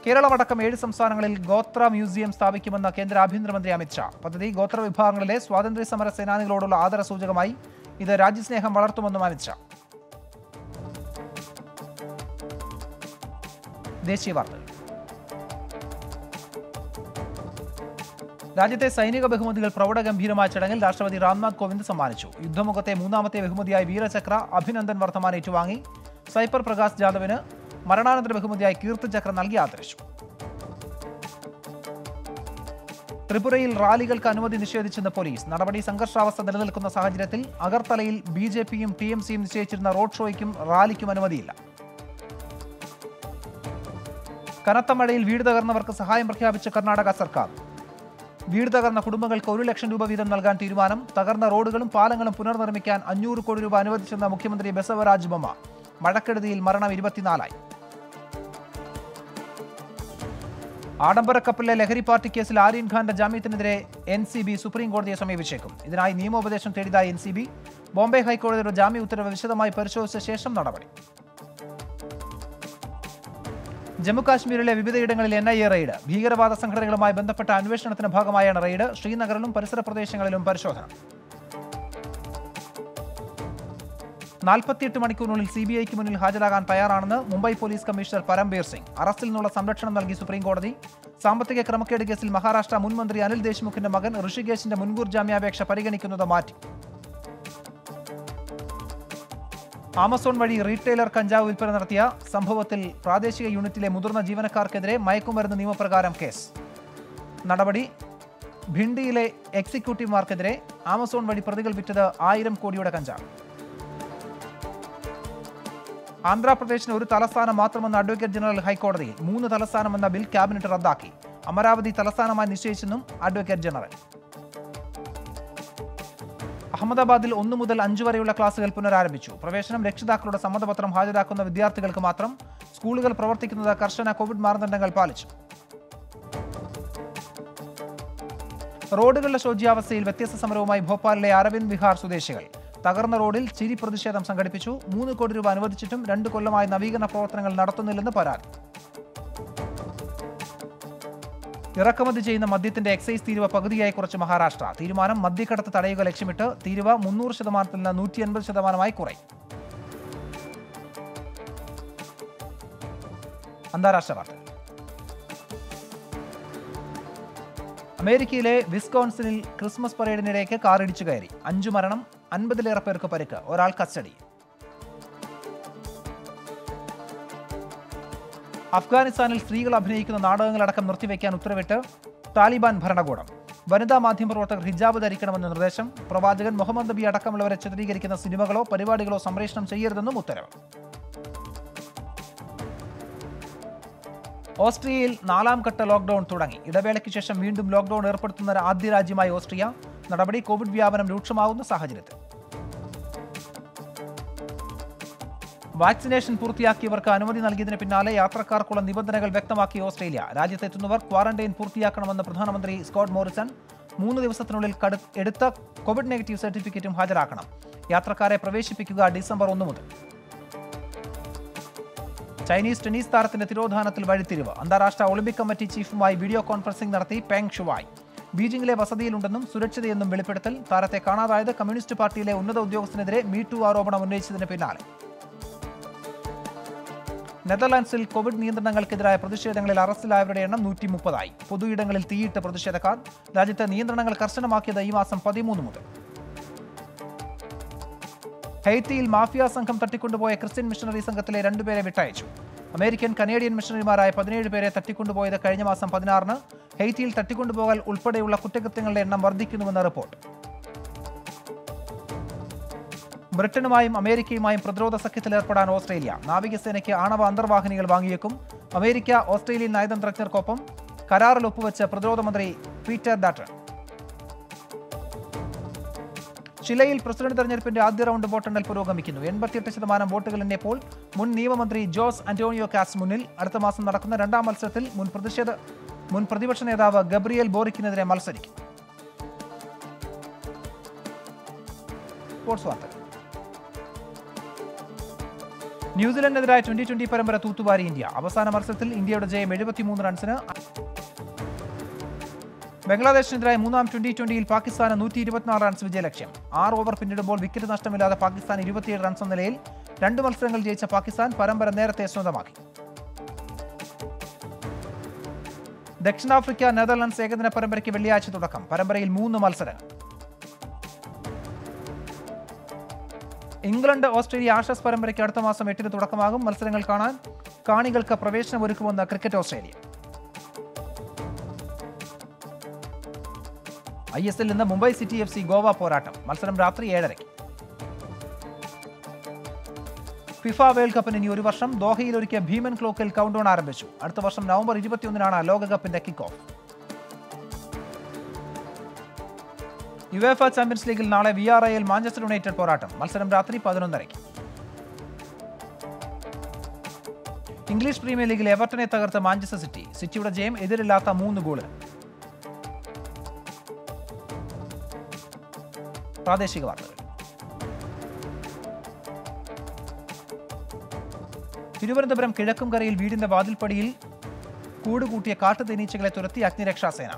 കേരളമടക്കം 7 സംസ്ഥാനങ്ങളിൽ ഗോത്ര മ്യൂസിയം സ്ഥാപിക്കുമെന്ന കേന്ദ്ര ആഭ്യന്തരമന്ത്രി അമിത്ഷാ. പദ്ധതി ഗോത്ര വിഭാഗങ്ങളിലെ സ്വാതന്ത്ര്യസമര സേനാനികളോടുള്ള ആദരസൂചകമായി. ഇത് രാജ്യസ്നേഹം വളർത്തുമെന്നും അമിത്ഷാ. ദേശീയ വാർത്തകൾ. രാജ്യത്തെ സൈനിക ബഹുമതികൾ പ്രൗഢഗംഭീരമായ ചടങ്ങിൽ രാഷ്ട്രപതി രാംനാഥ് കോവിന്ദ് സമ്മാനിച്ചു. യുദ്ധമുഖത്തെ മൂന്നാമത്തെ ബഹുമതിയായി വീരചക്ര അഭിനന്ദൻ വർത്തമാൻ ഏറ്റുവാങ്ങി. സൈപ്പർ പ്രകാശ് ജാദവിന് മരണാനന്തര ബഹുമതിയായി കീർത്തി ചക്ര നൽകി ആദരിച്ചു. ത്രിപുരയിൽ റാലികൾക്ക് അനുമതി നിഷേധിച്ചെന്ന് പോലീസ്. നടപടി സംഘർഷാവസ്ഥ നിലനിൽക്കുന്ന സാഹചര്യത്തിൽ അഗർത്തലയിൽ ബിജെപിയും ടിഎംസിയും നിശ്ചയിച്ചിരുന്ന റോഡ് ഷോയ്ക്കും റാലിക്കും അനുമതിയില്ല. കനത്ത മഴയിൽ വീട് തകർന്നവർക്ക് സഹായം പ്രഖ്യാപിച്ച കർണാടക സർക്കാർ. വീട് തകർന്ന കുടുംബങ്ങൾക്ക് 1 ലക്ഷം രൂപ വീതം നൽകാൻ തീരുമാനം. തകർന്ന റോഡുകളും പാലങ്ങളും പുനർനിർമ്മിക്കാൻ 500 കോടി രൂപ അനുവദിച്ചെന്ന മുഖ്യമന്ത്രി ബസവരാജ് ബൊമ്മ. മഴക്കെടുതിയിൽ മരണം 24. ആഡംബര കപ്പലിലെ ലഹരി പാർട്ടി കേസിൽ ആര്യൻ ഖാന്റെ ജാമ്യത്തിനെതിരെ NCB സുപ്രീം കോടതിയെ സമീപിച്ചേക്കും. ഇതിനായി നിയമോപദേശം തേടിയതായി NCB. ബോംബെ ഹൈക്കോടതിയുടെ ജാമ്യ ഉത്തരവ് വിശദമായി പരിശോധിച്ച ശേഷം നടപടി. ജമ്മുകാശ്മീരിലെ വിവിധയിടങ്ങളിൽ NIA റെയ്ഡ്. ഭീകരവാദ സംഘടനകളുമായി ബന്ധപ്പെട്ട അന്വേഷണത്തിന്റെ ഭാഗമായാണ് റെയ്ഡ്. ശ്രീനഗറിലും പരിസര പ്രദേശങ്ങളിലും പരിശോധന. 48 മണിക്കൂറിനുള്ളിൽ CBIക്ക് മുന്നിൽ ഹാജരാകാൻ തയ്യാറാണെന്ന് മുംബൈ പോലീസ് കമ്മീഷണർ പരംബീർ സിംഗ്. അറസ്റ്റിൽ നിന്നുള്ള സംരക്ഷണം നൽകി സുപ്രീം കോടതി. സാമ്പത്തിക ക്രമക്കേട് കേസിൽ മഹാരാഷ്ട്ര മുൻമന്ത്രി അനിൽ ദേശ്മുഖിന്റെ മകൻ ഋഷികേശിന്റെ മുൻകൂർ ജാമ്യാപേക്ഷ പരിഗണിക്കുന്നത് മാറ്റി. ആമസോൺ വഴി റീറ്റെയിലർ കഞ്ചാവ് വിൽപ്പന നടത്തിയ സംഭവത്തിൽ പ്രാദേശിക യൂണിറ്റിലെ മുതിർന്ന ജീവനക്കാർക്കെതിരെ മയക്കുമരുന്ന് നിയമപ്രകാരം കേസ്. നടപടി ഭിണ്ടിയിലെ എക്സിക്യൂട്ടീവുമാർക്കെതിരെ ആമസോൺ വഴി പ്രതികൾ വിറ്റത് 1000 കോടിയുടെ കഞ്ചാവ്. ആന്ധ്രാപ്രദേശിന് ഒരു തലസ്ഥാനം മാത്രമെന്ന അഡ്വക്കേറ്റ് ജനറൽ ഹൈക്കോടതിയിൽ. 3 തലസ്ഥാനമെന്ന ബിൽ ക്യാബിനറ്റ് റദ്ദാക്കി. അമരാവതി തലസ്ഥാനമായി നിശ്ചയിച്ചെന്നും അഡ്വക്കേറ്റ് ജനറൽ. അഹമ്മദാബാദിൽ 1 മുതൽ 5 വരെയുള്ള ക്ലാസുകൾ പുനരാരംഭിച്ചു. പ്രവേശനം രക്ഷിതാക്കളുടെ സമ്മതപത്രം ഹാജരാക്കുന്ന വിദ്യാർത്ഥികൾക്ക് മാത്രം. സ്കൂളുകൾ പ്രവർത്തിക്കുന്നത് കർശന കോവിഡ് മാനദണ്ഡങ്ങൾ പാലിച്ചു. റോഡുകളുടെ ശോച്യാവസ്ഥയിൽ വ്യത്യസ്ത സമരവുമായി ഭോപ്പാലിലെ അരവിന്ദ് വിഹാർ സ്വദേശികൾ. തകർന്ന റോഡിൽ ചിരി പ്രതിഷേധം സംഘടിപ്പിച്ചു. 3 കോടി രൂപ അനുവദിച്ചിട്ടും 2 കൊല്ലമായി നവീകരണ പ്രവർത്തനങ്ങൾ നടത്തുന്നില്ലെന്ന് പരാതി. ഇറക്കുമതി ചെയ്യുന്ന മദ്യത്തിന്റെ എക്സൈസ് തീരുവ പകുതിയായി കുറച്ച് മഹാരാഷ്ട്ര. തീരുമാനം മദ്യക്കടത്ത് തടയുക ലക്ഷ്യമിട്ട്. തീരുവ 300% നിന്ന് 180% കുറയും. അന്താരാഷ്ട്ര വാർത്തകൾ. അമേരിക്കയിലെ വിസ്കോൺസിനിൽ ക്രിസ്മസ് പരേഡിനിടയ്ക്ക് കാറിടിച്ചു കയറി. 5 മരണം, 50ലേറെ പേർക്ക് പരിക്ക്. ഒരാൾ കസ്റ്റഡി. അഫ്ഗാനിസ്ഥാനിൽ സ്ത്രീകൾ അഭിനയിക്കുന്ന നാടകങ്ങളടക്കം നിർത്തിവെക്കാൻ ഉത്തരവിട്ട് താലിബാൻ ഭരണകൂടം. വനിതാ മാധ്യമപ്രവർത്തകർ ഹിജാബ് ധരിക്കണമെന്ന നിർദ്ദേശം. പ്രവാചകൻ മുഹമ്മദ് നബി അടക്കമുള്ളവരെ ചിത്രീകരിക്കുന്ന സിനിമകളോ പരിപാടികളോ സംപ്രേഷണം ചെയ്യരുതെന്നും ഉത്തരവ്. ഓസ്ട്രിയയിൽ 4ാം ഘട്ട ലോക്ക്ഡൌൺ തുടങ്ങി. ഇടവേളയ്ക്ക് ശേഷം വീണ്ടും ലോക്ക്ഡൌൺ ഏർപ്പെടുത്തുന്ന ആദ്യ രാജ്യമായി ഓസ്ട്രിയ. നടപടി കോവിഡ് വ്യാപനം രൂക്ഷമാവുന്ന സാഹചര്യത്തിൽ. വാക്സിനേഷൻ പൂർത്തിയാക്കിയവർക്ക് അനുമതി നൽകിയതിന് പിന്നാലെ യാത്രക്കാർക്കുള്ള നിബന്ധനകൾ വ്യക്തമാക്കി ഓസ്ട്രേലിയ. രാജ്യത്തെത്തുന്നവർ ക്വാറന്റൈൻ പൂർത്തിയാക്കണമെന്ന് പ്രധാനമന്ത്രി സ്കോട്ട് മോറിസൺ. 3 ദിവസത്തിനുള്ളിൽ എടുത്ത കോവിഡ് നെഗറ്റീവ് സർട്ടിഫിക്കറ്റും ഹാജരാക്കണം. യാത്രക്കാരെ പ്രവേശിപ്പിക്കുക ഡിസംബർ 1 മുതൽ. ചൈനീസ് ടെന്നീസ് താരത്തിന്റെ തിരോധാനത്തിൽ വഴിത്തിരിവ്. അന്താരാഷ്ട്ര ഒളിമ്പിക് കമ്മിറ്റി ചീഫുമായി വീഡിയോ കോൺഫറൻസിംഗ് നടത്തി പെങ് ഷുവായ്. ബീജിംഗിലെ വസതിയിലുണ്ടെന്നും സുരക്ഷിതയെന്നും വെളിപ്പെടുത്തൽ. താരത്തെ കാണാതായത് കമ്മ്യൂണിസ്റ്റ് പാർട്ടിയിലെ ഉന്നത ഉദ്യോഗസ്ഥനെതിരെ മീറ്റു ആരോപണം ഉന്നയിച്ചതിന് പിന്നാലെ. നെതർലാൻഡ്സിൽ കോവിഡ് നിയന്ത്രണങ്ങൾക്കെതിരായ പ്രതിഷേധങ്ങളിൽ അറസ്റ്റിലായവരുടെ എണ്ണം 130. പൊതുയിടങ്ങളിൽ തീയിട്ട് പ്രതിഷേധക്കാർ. രാജ്യത്തെ നിയന്ത്രണങ്ങൾ കർശനമാക്കിയത് ഈ മാസം 13 മുതൽ. ഹൈത്തിയിൽ മാഫിയ സംഘം തട്ടിക്കൊണ്ടുപോയ ക്രിസ്ത്യൻ മിഷണറി സംഘത്തിലെ 2 പേരെ വിട്ടയച്ചു. അമേരിക്കൻ കനേഡിയൻ മിഷണറിമാരായ 17 പേരെ തട്ടിക്കൊണ്ടുപോയത് കഴിഞ്ഞ മാസം 16. ഹൈത്തിയിൽ തട്ടിക്കൊണ്ടുപോകൽ ഉൾപ്പെടെയുള്ള കുറ്റകൃത്യങ്ങളുടെ എണ്ണം വർദ്ധിക്കുന്നുവെന്ന റിപ്പോർട്ട്. ബ്രിട്ടനുമായും അമേരിക്കയുമായും പ്രതിരോധ സഖ്യത്തിലേർപ്പെടാൻ ഓസ്ട്രേലിയ. നാവികസേനയ്ക്ക് ആണവ അന്തർവാഹിനികൾ വാങ്ങിയേക്കും. അമേരിക്ക ഓസ്ട്രേലിയൻ നയതന്ത്രജ്ഞർക്കൊപ്പം കരാറിൽ ഒപ്പുവെച്ച് പ്രതിരോധ മന്ത്രി പീറ്റർ ഡാറ്റൺ. ചിലയിൽ പ്രസിഡന്റ് തെരഞ്ഞെടുപ്പിന്റെ ആദ്യ റൗണ്ട് വോട്ടെണ്ണൽ പുരോഗമിക്കുന്നു. 88% വോട്ടുകൾ എണ്ണിയപ്പോൾ മുൻ നിയമമന്ത്രി ജോസ് അന്റോണിയോ കാസ് മുന്നിൽ. അടുത്ത മാസം നടക്കുന്ന 2ാം മത്സരത്തിൽ മുൻ പ്രതിപക്ഷ നേതാവ് ഗബ്രിയേൽ ബോറിക്കിനെതിരെ മത്സരിക്കും. ന്യൂസിലൻഡിനെതിരായ 2020 പരമ്പര തൂത്തുവാരി ഇന്ത്യ. അവസാന മത്സരത്തിൽ ഇന്ത്യയുടെ ജയം 73 റൺസിന്. ബംഗ്ലാദേശിനെതിരായ 3ാം T20-യിൽ പാകിസ്ഥാന് 124 റൺസ് വിജയലക്ഷ്യം. 6 ഓവർ പിന്നിടുമ്പോൾ വിക്കറ്റ് നഷ്ടമില്ലാതെ പാകിസ്ഥാൻ 27 റൺസ് എന്ന നിലയിൽ. 2 മത്സരങ്ങൾ ജയിച്ച പാകിസ്ഥാൻ പരമ്പര നേരത്തെ സ്വന്തമാക്കി. ദക്ഷിണാഫ്രിക്ക നെതർലൻഡ്സ് ഏകദിന പരമ്പരയ്ക്ക് വെള്ളിയാഴ്ച തുടക്കം. പരമ്പരയിൽ 3 മത്സരങ്ങൾ. ഇംഗ്ലണ്ട് ഓസ്ട്രേലിയ ആഷസ് പരമ്പരയ്ക്ക് അടുത്ത മാസം 8-ന് തുടക്കമാകും. മത്സരങ്ങൾ കാണാൻ കാണികൾക്ക് പ്രവേശനമൊരുക്കുമെന്ന് ക്രിക്കറ്റ് ഓസ്ട്രേലിയ. ISL ഇന്ന് മുംബൈ സിറ്റി FC ഗോവ പോരാട്ടം. മത്സരം രാത്രി 7:30. ഫിഫ വേൾഡ് കപ്പിന് ഇനി ഒരു വർഷം. ദോഹയിൽ ഒരുക്കിയ ഭീമൻ ക്ലോക്കിൽ കൗണ്ട്ഡൗൺ ആരംഭിച്ചു. അടുത്ത വർഷം നവംബർ 21-നാണ് ലോകകപ്പിന്റെ കിക്ക് ഓഫ്. യുവേഫ ചാമ്പ്യൻസ് ലീഗിൽ നാളെ VRIL മാഞ്ചസ്റ്റർ യുണൈറ്റഡ് പോരാട്ടം. മത്സരം രാത്രി 11:30. ഇംഗ്ലീഷ് പ്രീമിയർ ലീഗിൽ എവർട്ടനെ തകർത്ത മാഞ്ചസ്റ്റർ സിറ്റി. സിറ്റിയുടെ ജയം എതിരില്ലാത്ത 3 ഗോളിന്. പ്രാദേശിക വാർത്തകൾ. തിരുവനന്തപുരം കിഴക്കുംകരയിൽ വീടിന്റെ വാതിൽപ്പടിയിൽ കൂടുകൂട്ടിയ കാട്ടുതേനീച്ചകളെ തുരത്തി അഗ്നിരക്ഷാസേന.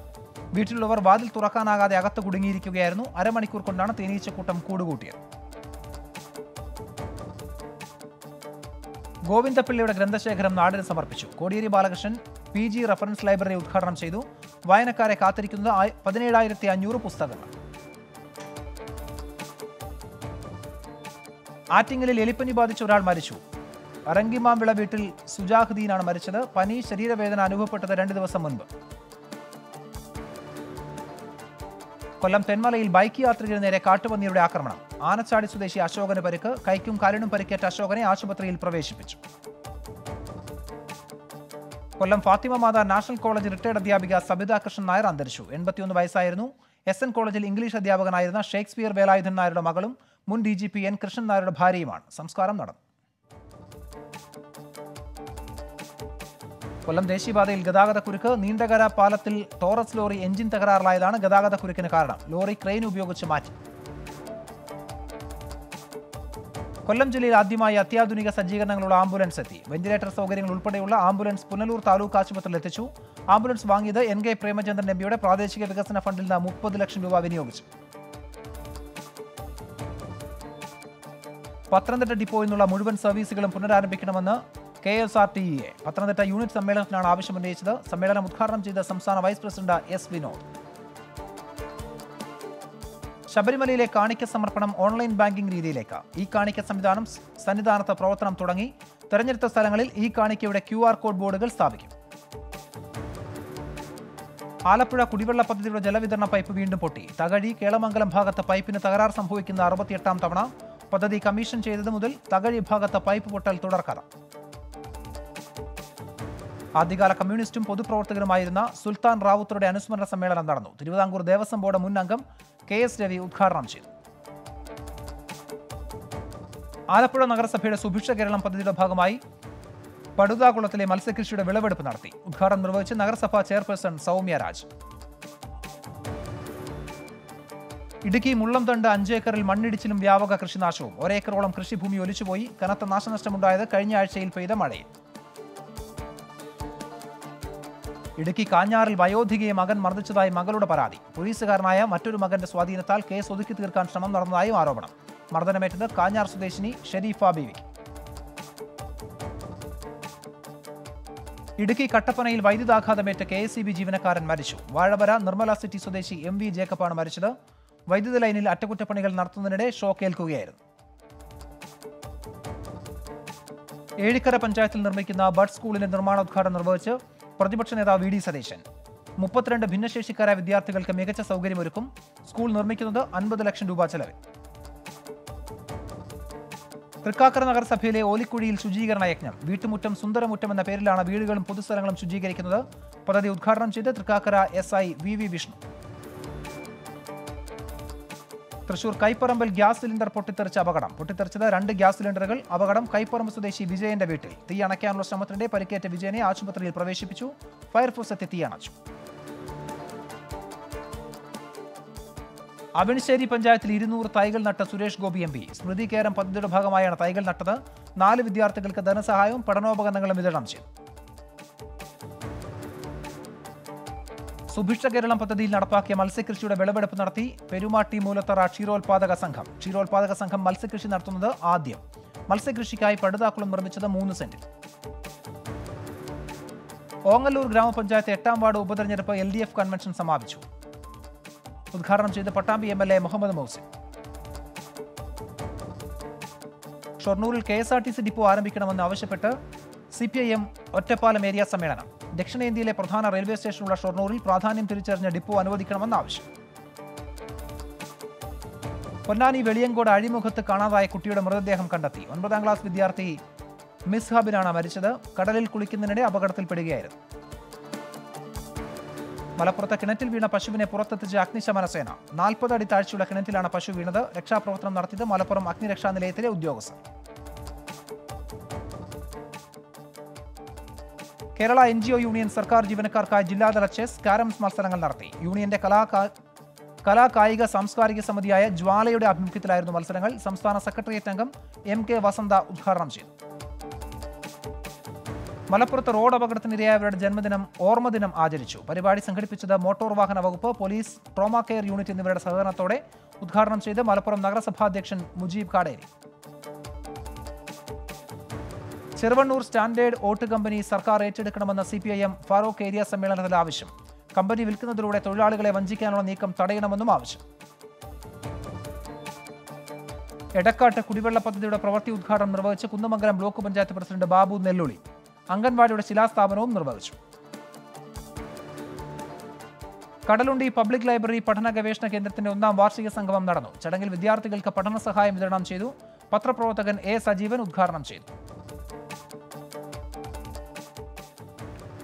വീട്ടിലുള്ളവർ വാതിൽ തുറക്കാനാകാതെ അകത്ത് കുടുങ്ങിയിരിക്കുകയായിരുന്നു. അരമണിക്കൂർ കൊണ്ടാണ് തേനീച്ചക്കൂട്ടം കൂടുകൂട്ടിയത്. ഗോവിന്ദപിള്ളയുടെ ഗ്രന്ഥശേഖരം നാടിന് സമർപ്പിച്ചു. Kodiyeri Balakrishnan PG reference library ഉദ്ഘാടനം ചെയ്തു. വായനക്കാരെ കാത്തിരിക്കുന്നത് 17,500 പുസ്തകങ്ങൾ. ആറ്റിങ്ങലിൽ എലിപ്പനി ബാധിച്ച ഒരാൾ മരിച്ചു. അറങ്കിമാംവിള വീട്ടിൽ സുജാഹുദ്ദീനാണ് മരിച്ചത്. പനി, ശരീരവേദന അനുഭവപ്പെട്ടത് 2 ദിവസം മുൻപ്. കൊല്ലം തെന്മലയിൽ ബൈക്ക് യാത്രികന് നേരെ കാട്ടുപന്നിയുടെ ആക്രമണം. ആനച്ചാടി സ്വദേശി അശോകന് പരിക്ക്. കൈക്കും കാലിനും പരിക്കേറ്റ അശോകനെ ആശുപത്രിയിൽ പ്രവേശിപ്പിച്ചു. Kollam Fathima Matha national college retired അധ്യാപിക സബിത കൃഷ്ണൻ നായർ അന്തരിച്ചു. 81 വയസ്സായിരുന്നു. SN കോളേജിൽ ഇംഗ്ലീഷ് അധ്യാപകനായിരുന്ന ഷേക്സ്പിയർ വേലായുധൻ നായരുടെ മകളും മുൻ DGP N കൃഷ്ണൻ നായരുടെ ഭാര്യയുമാണ്. സംസ്കാരം നടന്നു. കൊല്ലം ദേശീയപാതയിൽ ഗതാഗതക്കുരുക്ക്. നീണ്ടകര പാലത്തിൽ ടോറസ് ലോറി എഞ്ചിൻ തകരാറിലായതാണ് ഗതാഗതക്കുരുക്കിന് കാരണം. ലോറി ക്രെയിൻ ഉപയോഗിച്ച് മാറ്റി. കൊല്ലം ജില്ലയിൽ ആദ്യമായി അത്യാധുനിക സജ്ജീകരണങ്ങളുള്ള ആംബുലൻസ് എത്തി. വെന്റിലേറ്റർ സൗകര്യങ്ങൾ ഉൾപ്പെടെയുള്ള ആംബുലൻസ് പുനലൂർ താലൂക്ക് ആശുപത്രിയിൽ എത്തിച്ചു. ആംബുലൻസ് വാങ്ങിയത് NK പ്രേമചന്ദ്രൻ MPയുടെ പ്രാദേശിക വികസന ഫണ്ടിൽ നിന്ന് 30 ലക്ഷം രൂപ വിനിയോഗിച്ചു. പത്തനംതിട്ട ഡിപ്പോയിൽ നിന്നുള്ള മുഴുവൻ സർവീസുകളും പുനരാരംഭിക്കണമെന്ന് KSRTE പത്തനംതിട്ട യൂണിറ്റ് സമ്മേളനത്തിലാണ് ആവശ്യമുന്നയിച്ചത്. സമ്മേളനം ഉദ്ഘാടനം ചെയ്ത സംസ്ഥാന വൈസ് പ്രസിഡന്റ് S. വിനോദ്. ശബരിമലയിലെ കാണിക്ക സമർപ്പണം ഓൺലൈൻ ബാങ്കിംഗ് രീതിയിലേക്ക്. കാണിക്ക സംവിധാനം സന്നിധാനത്ത് പ്രവർത്തനം തുടങ്ങി. തെരഞ്ഞെടുത്ത സ്ഥലങ്ങളിൽ കാണിക്കയുടെ QR കോഡ് ബോർഡുകൾ സ്ഥാപിക്കും. ആലപ്പുഴ കുടിവെള്ള പദ്ധതിയുടെ ജലവിതരണ പൈപ്പ് വീണ്ടും പൊട്ടി. തകഴി കേളമംഗലം ഭാഗത്ത് പൈപ്പിന് തകരാർ സംഭവിക്കുന്ന 68-ാം തവണ. പദ്ധതി കമ്മീഷൻ ചെയ്തത് മുതൽ തകഴി ഭാഗത്ത് പൈപ്പ് പൊട്ടൽ തുടർക്കഥ. ആദ്യകാല കമ്മ്യൂണിസ്റ്റും പൊതുപ്രവർത്തകരുമായിരുന്ന സുൽത്താൻ റാവുത്തറുടെ അനുസ്മരണ സമ്മേളനം നടന്നു. തിരുവിതാംകൂർ ദേവസ്വം ബോർഡ് മുൻ അംഗം KS രവി ഉദ്ഘാടനം ചെയ്തു. ആലപ്പുഴ നഗരസഭയുടെ സുഭിക്ഷ കേരളം പദ്ധതിയുടെ ഭാഗമായി പടുതാകുളത്തിലെ മത്സ്യകൃഷിയുടെ വിളവെടുപ്പ് നടത്തി. ഉദ്ഘാടനം നിർവഹിച്ച് നഗരസഭാ ചെയർപേഴ്സൺ സൗമ്യരാജ്. ഇടുക്കി മുള്ളംതണ്ട് 5 ഏക്കറിൽ മണ്ണിടിച്ചിലും വ്യാപക കൃഷിനാശവും. 1 ഏക്കറോളം കൃഷിഭൂമി ഒലിച്ചുപോയി. കനത്ത നാശനഷ്ടമുണ്ടായത് കഴിഞ്ഞ ആഴ്ചയിൽ പെയ്ത മഴയിൽ. ഇടുക്കി കാഞ്ഞാറിൽ വയോധികയെ മകൻ മർദ്ദിച്ചതായി മകളുടെ പരാതി. പോലീസുകാരനായ മറ്റൊരു മകന്റെ സ്വാധീനത്താൽ കേസ് ഒതുക്കി തീർക്കാൻ ശ്രമം നടന്നതായും ആരോപണം. മർദ്ദനമേറ്റത് കാഞ്ഞാർ സ്വദേശിനി ഷെരീഫ ബീവിക്ക്. ഇടുക്കി കട്ടപ്പനയിൽ വൈദ്യുതാഘാതമേറ്റ KSEB ജീവനക്കാരൻ മരിച്ചു. വാഴവര നിർമ്മല സിറ്റി സ്വദേശി MV ജേക്കബാണ് മരിച്ചത്. വൈദ്യുത ലൈനിൽ അറ്റകുറ്റപ്പണികൾ നടത്തുന്നതിനിടെ ഷോക്കേൽക്കുകയായിരുന്നു. ഏഴിക്കര പഞ്ചായത്തിൽ നിർമ്മിക്കുന്ന ബഡ് സ്കൂളിന്റെ നിർമ്മാണോദ്ഘാടനം നിർവഹിച്ച് പ്രതിപക്ഷ നേതാവ് VD സതീശൻ. 32 ഭിന്നശേഷിക്കാരായ വിദ്യാർത്ഥികൾക്ക് മികച്ച സൗകര്യമൊരുക്കും. സ്കൂൾ നിർമ്മിക്കുന്നത് 50 ലക്ഷം രൂപ ചെലവിൽ. തൃക്കാക്കര നഗരസഭയിലെ ഓലിക്കുഴിയിൽ ശുചീകരണ യജ്ഞം. വീട്ടുമുറ്റം സുന്ദരമുറ്റം എന്ന പേരിലാണ് വീടുകളും പൊതുസ്ഥലങ്ങളും ശുചീകരിക്കുന്നത്. പദ്ധതി ഉദ്ഘാടനം ചെയ്ത് തൃക്കാക്കര SI VV വിഷ്ണു. തൃശൂർ കൈപ്പറമ്പിൽ ഗ്യാസ് സിലിണ്ടർ പൊട്ടിത്തെറിച്ച അപകടം. പൊട്ടിത്തെറിച്ചത് 2 ഗ്യാസ് സിലിണ്ടറുകൾ. അപകടം കൈപ്പറമ്പ് സ്വദേശി വിജയന്റെ വീട്ടിൽ. തീ അണയ്ക്കാനുള്ള ശ്രമത്തിന്റെ പരിക്കേറ്റ വിജയനെ ആശുപത്രിയിൽ പ്രവേശിപ്പിച്ചു. ഫയർഫോഴ്സ് എത്തി തീ അണച്ചു. അവിൺശ്ശേരി പഞ്ചായത്തിൽ 200 തൈകൾ നട്ട സുരേഷ് ഗോപി MP. സ്മൃതി കേരം പദ്ധതിയുടെ ഭാഗമായാണ് തൈകൾ നട്ടത്. 4 വിദ്യാർത്ഥികൾക്ക് ധനസഹായവും പഠനോപകരണങ്ങളും വിതരണം ചെയ്തു. സുഭിക്ഷ കേരളം പദ്ധതിയിൽ നടപ്പാക്കിയ മത്സ്യകൃഷിയുടെ വിളവെടുപ്പ് നടത്തി പെരുമാട്ടി മൂലത്തറ ക്ഷീരോത്പാദക സംഘം. ക്ഷീരോത്പാദക സംഘം മത്സ്യകൃഷി നടത്തുന്നത് ആദ്യം. മത്സ്യകൃഷിക്കായി പടുതാക്കുളം നിർമ്മിച്ചത് 3 സെന്റിൽ. ഓങ്ങല്ലൂർ ഗ്രാമപഞ്ചായത്ത് 8ാം വാർഡ് ഉപതെരഞ്ഞെടുപ്പ് LDF കൺവെൻഷൻ സമാപിച്ചു. ഉദ്ഘാടനം ചെയ്ത പട്ടാമ്പി MLA മുഹമ്മദ് മൗസിൻ. ഷൊർണൂരിൽ KSRTC ഡിപ്പോ ആരംഭിക്കണമെന്ന് ആവശ്യപ്പെട്ട് CPIM ഒറ്റപ്പാലം ഏരിയ സമ്മേളനം. ദക്ഷിണേന്ത്യയിലെ പ്രധാന റെയിൽവേ സ്റ്റേഷനുള്ള ഷൊർണൂരിൽ പ്രാധാന്യം തിരിച്ചറിഞ്ഞ ഡിപ്പോ അനുവദിക്കണമെന്ന് ആവശ്യം. പൊന്നാനി വെളിയങ്കോട് അഴിമുഖത്ത് കാണാതായ കുട്ടിയുടെ മൃതദേഹം കണ്ടെത്തി. 9ാം ക്ലാസ് വിദ്യാർത്ഥി മിസ്ഹാബിനാണ് മരിച്ചത്. കടലിൽ കുളിക്കുന്നതിനിടെ അപകടത്തിൽപ്പെടുകയായിരുന്നു. മലപ്പുറത്ത് കിണറ്റിൽ വീണ പശുവിനെ പുറത്തെത്തിച്ച് അഗ്നിശമന സേന. 40 അടി താഴ്ചയുള്ള കിണറ്റിലാണ് പശു വീണത്. രക്ഷാപ്രവർത്തനം നടത്തിയത് മലപ്പുറം അഗ്നിരക്ഷാ നിലയത്തിലെ ഉദ്യോഗസ്ഥർ. കേരള NGO യൂണിയൻ സർക്കാർ ജീവനക്കാർക്കായി ജില്ലാതല ചെസ്, കാരംസ് മത്സരങ്ങൾ നടത്തി. യൂണിയന്റെ കലാകായിക സാംസ്കാരിക സമിതിയായ ജ്വാലയുടെ ആഭിമുഖ്യത്തിലായിരുന്നു മത്സരങ്ങൾ. സംസ്ഥാന സെക്രട്ടേറിയറ്റ് അംഗം MK വസന്ത ഉദ്ഘാടനം ചെയ്തു. മലപ്പുറത്ത് റോഡ് അപകടത്തിനിരയായവരുടെ ജന്മദിനം ഓർമ്മദിനം ആചരിച്ചു. പരിപാടി സംഘടിപ്പിച്ചത് മോട്ടോർ വാഹന വകുപ്പ്, പോലീസ്, ട്രോമാ കെയർ യൂണിറ്റ് എന്നിവരുടെ സഹകരണത്തോടെ. ഉദ്ഘാടനം ചെയ്ത് മലപ്പുറം നഗരസഭാധ്യക്ഷൻ മുജീബ് കാടേരി. ചെറുവണ്ണൂർ സ്റ്റാൻഡേർഡ് ഓട്ട് കമ്പനി സർക്കാർ ഏറ്റെടുക്കണമെന്ന CPIM ഫാറൂഖ് ഏരിയ സമ്മേളനത്തിൽ ആവശ്യം. കമ്പനി വിൽക്കുന്നതിലൂടെ തൊഴിലാളികളെ വഞ്ചിക്കാനുള്ള നീക്കം തടയണമെന്നും ആവശ്യം. എടക്കാട്ട് കുടിവെള്ള പദ്ധതിയുടെ പ്രവൃത്തി ഉദ്ഘാടനം നിർവഹിച്ച് കുന്നമംഗലം ബ്ലോക്ക് പഞ്ചായത്ത് പ്രസിഡന്റ് ബാബു നെല്ലുളി. അംഗൻവാടിയുടെ ശിലാസ്ഥാപനവും നിർവഹിച്ചു. കടലുണ്ടി പബ്ലിക് ലൈബ്രറി പഠന ഗവേഷണ കേന്ദ്രത്തിന്റെ 1ാം വാർഷിക സംഗമം നടന്നു. ചടങ്ങിൽ വിദ്യാർത്ഥികൾക്ക് പഠന സഹായം വിതരണം ചെയ്തു. പത്രപ്രവർത്തകൻ A. സജീവൻ ഉദ്ഘാടനം ചെയ്തു.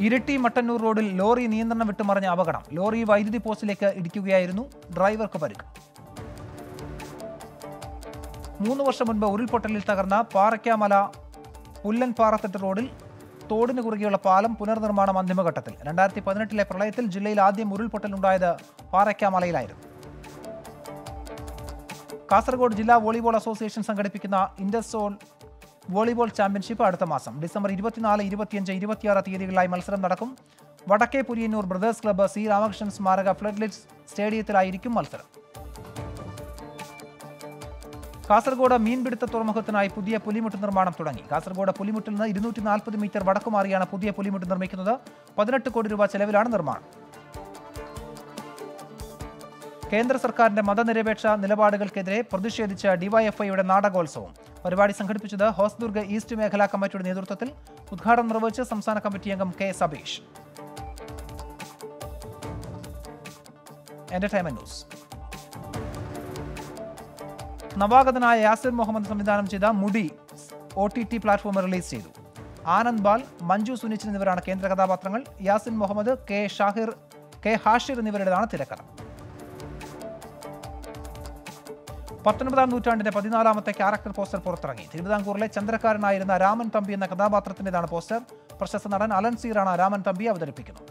ഇരിട്ടി മട്ടന്നൂർ റോഡിൽ ലോറി നിയന്ത്രണം വിട്ടുമറിഞ്ഞ അപകടം. ലോറി വൈദ്യുതി പോസ്റ്റിലേക്ക് ഇടിക്കുകയായിരുന്നു. ഡ്രൈവർക്ക് പരിക്ക്. 3 വർഷം മുൻപ് ഉരുൾപൊട്ടലിൽ തകർന്ന പാറയ്ക്കാമല പുല്ലൻപാറത്തെട്ട് റോഡിൽ തോടിന് കുറുകെയുള്ള പാലം പുനർനിർമ്മാണം അന്തിമഘട്ടത്തിൽ. 2018 പ്രളയത്തിൽ ജില്ലയിൽ ആദ്യം ഉരുൾപൊട്ടലുണ്ടായത് പാറയ്ക്കാമലയിലായിരുന്നു. കാസർഗോഡ് ജില്ലാ വോളിബോൾ അസോസിയേഷൻ സംഘടിപ്പിക്കുന്ന ഇന്റർസോൺ വോളിബോൾ ചാമ്പ്യൻഷിപ്പ് അടുത്ത മാസം ഡിസംബർ 24, 25, 26 തീയതികളിലായി മത്സരം നടക്കും. വടക്കേ Puriyannur brothers club C. Ramakrishnan സ്മാരക ഫ്ലഡ്ലിറ്റ് സ്റ്റേഡിയത്തിലായിരിക്കും മത്സരം. കാസർഗോഡ് മീൻപിടുത്ത തുറമുഖത്തിനായി പുതിയ പുലിമുട്ട് നിർമ്മാണം തുടങ്ങി. കാസർഗോഡ് പുലിമുട്ടിൽ നിന്ന് 240 മീറ്റർ വടക്കുമാറിയാണ് പുതിയ പുലിമുട്ട് നിർമ്മിക്കുന്നത്. 18 കോടി രൂപ ചെലവിലാണ് നിർമ്മാണം. കേന്ദ്ര സർക്കാരിന്റെ മതനിരപേക്ഷ നിലപാടുകൾക്കെതിരെ പ്രതിഷേധിച്ച DYFIയുടെ നാടകോത്സവം. പരിപാടി സംഘടിപ്പിച്ചത് ഹോസ്ദുർഗ് ഈസ്റ്റ് മേഖലാ കമ്മിറ്റിയുടെ നേതൃത്വത്തിൽ. ഉദ്ഘാടനം നിർവഹിച്ച് സംസ്ഥാന കമ്മിറ്റി അംഗം K. സബീഷ്. നവാഗതനായ യാസിർ മുഹമ്മദ് സംവിധാനം ചെയ്ത മുടി OTT പ്ലാറ്റ്ഫോമിൽ റിലീസ് ചെയ്തു. ആനന്ദ് ബാൽ, മഞ്ജു സുനിച്ചൻ എന്നിവരാണ് കേന്ദ്ര കഥാപാത്രങ്ങൾ. യാസിൻ മുഹമ്മദ്, K. ഷാഹിർ, K. ഹാഷിർ എന്നിവരുടേതാണ് തിരക്കഥ. 19ാം നൂറ്റാണ്ടിന്റെ 14ാമത്തെ ക്യാരക്ടർ പോസ്റ്റർ പുറത്തിറങ്ങി. തിരുവിതാംകൂറിലെ ചന്ദ്രക്കാരനായിരുന്ന രാമൻ തമ്പി എന്ന കഥാപാത്രത്തിൻ്റെതാണ് പോസ്റ്റർ. പ്രശസ്ത നടൻ അലൻ സീറാണ് രാമൻ തമ്പിയെ അവതരിപ്പിക്കുന്നത്.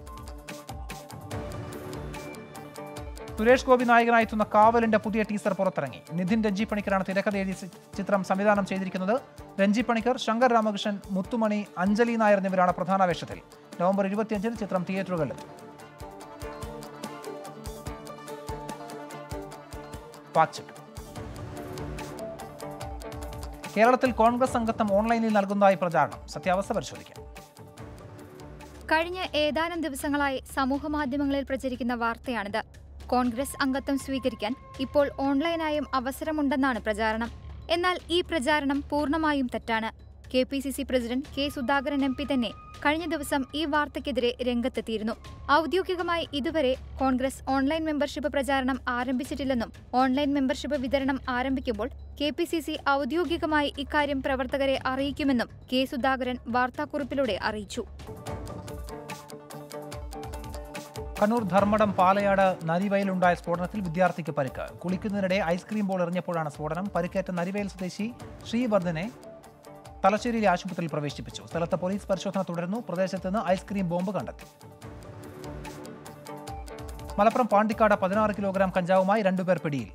സുരേഷ് ഗോപി നായകനായെത്തുന്ന കാവലിന്റെ പുതിയ ടീസർ പുറത്തിറങ്ങി. നിധിൻ രഞ്ജി പണിക്കറാണ് തിരക്കഥ എഴുതി ചിത്രം സംവിധാനം ചെയ്തിരിക്കുന്നത്. രഞ്ജി പണിക്കർ, ശങ്കർ രാമകൃഷ്ണൻ, മുത്തുമണി, അഞ്ജലി നായർ എന്നിവരാണ് പ്രധാന വേഷത്തിൽ. നവംബർ 25 ചിത്രം തിയേറ്ററുകളിലെത്തും. കേരളത്തിൽ കോൺഗ്രസ് അംഗത്വം ഓൺലൈനിൽ നൽകുന്നതായി പ്രചാരണം. സത്യാവസ്ഥ പരിശോധിക്കാം. കഴിഞ്ഞ ഏതാനും ദിവസങ്ങളായി സമൂഹമാധ്യമങ്ങളിൽ പ്രചരിക്കുന്ന വാർത്തയാണിത്. കോൺഗ്രസ് അംഗത്വം സ്വീകരിക്കാൻ ഇപ്പോൾ ഓൺലൈനായും അവസരമുണ്ടെന്നാണ് പ്രചാരണം. എന്നാൽ ഈ പ്രചാരണം പൂർണ്ണമായും തെറ്റാണ്. KPCC president K. Sudhakaran MP തന്നെ കഴിഞ്ഞ ദിവസം ഈ വാർത്തയ്ക്കെതിരെ രംഗത്തെത്തിയിരുന്നു. ഔദ്യോഗികമായി ഇതുവരെ കോൺഗ്രസ് ഓൺലൈൻ മെമ്പർഷിപ്പ് പ്രചാരണം ആരംഭിച്ചിട്ടില്ലെന്നും ഓൺലൈൻ മെമ്പർഷിപ്പ് വിതരണം ആരംഭിക്കുമ്പോൾ KPCC ഔദ്യോഗികമായി ഇക്കാര്യം പ്രവർത്തകരെ അറിയിക്കുമെന്നും K. സുധാകരൻ വാർത്താക്കുറിപ്പിലൂടെ അറിയിച്ചു. കണ്ണൂർ ധർമ്മടം പാലയാട് നരിവയലുണ്ടായ സ്ഫോടനത്തിൽ വിദ്യാർത്ഥിക്ക് പരിക്ക്. കുളിക്കുന്നതിനിടെ ഐസ്ക്രീം ബോൾ എറിഞ്ഞപ്പോഴാണ് സ്ഫോടനം. പരിക്കേറ്റ നരിവയൽ സ്വദേശി ശ്രീവർദ്ധനെ തലശ്ശേരിയിലെ ആശുപത്രിയിൽ പ്രവേശിപ്പിച്ചു. സ്ഥലത്ത് പോലീസ് പരിശോധന തുടരുന്നു. പ്രദേശത്ത് നിന്ന് ഐസ്ക്രീം ബോംബ് കണ്ടെത്തി. മലപ്പുറം പാണ്ടിക്കാട് 16 കിലോഗ്രാം കഞ്ചാവുമായി 2 പേർ പിടിയിൽ.